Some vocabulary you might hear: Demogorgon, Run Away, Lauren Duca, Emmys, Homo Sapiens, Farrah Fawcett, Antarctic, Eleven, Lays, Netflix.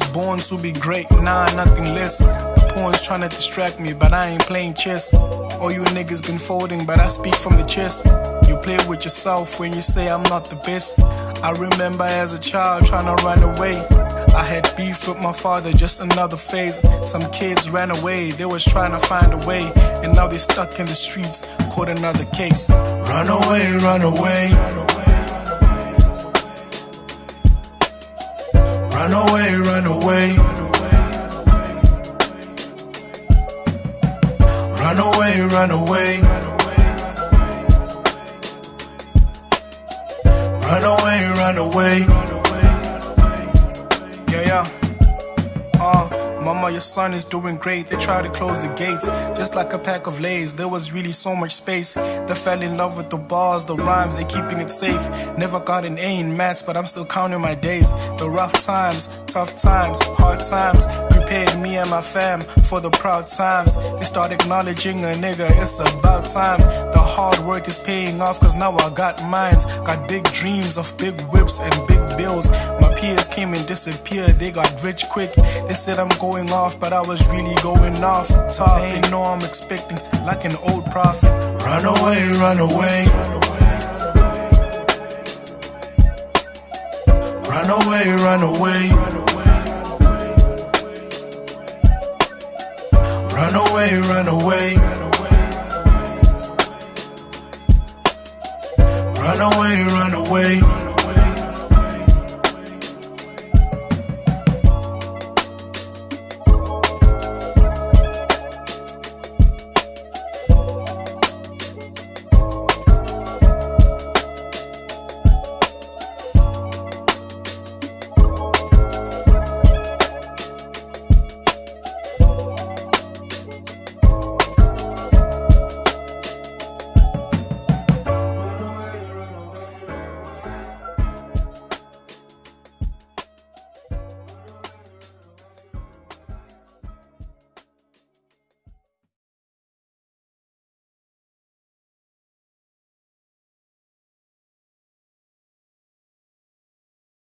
was born to be great, nah, nothing less. The pawns tryna distract me, but I ain't playing chess. All you niggas been folding, but I speak from the chest. You play with yourself when you say I'm not the best. I remember as a child tryna run away. I had beef with my father, just another phase. Some kids ran away, they was trying to find a way, and now they stuck in the streets, caught another case. Run away, run away. Run away, run away. Run away, run away. Run away, run away. Mama, your son is doing great. They tried to close the gates, just like a pack of Lays. There was really so much space. They fell in love with the bars, the rhymes, they keeping it safe. Never got an A in maths, but I'm still counting my days. The rough times, tough times, hard times prepared me and my fam for the proud times. They start acknowledging a nigga, it's about time. The hard work is paying off, cause now I got mines. Got big dreams of big whips and big bills. My peers came and disappeared, they got rich quick. They said I'm going off, but I was really going off top. They know I'm expecting like an old prophet. Run away, run away. Run away, run away. Run away, run away. Run away, run away.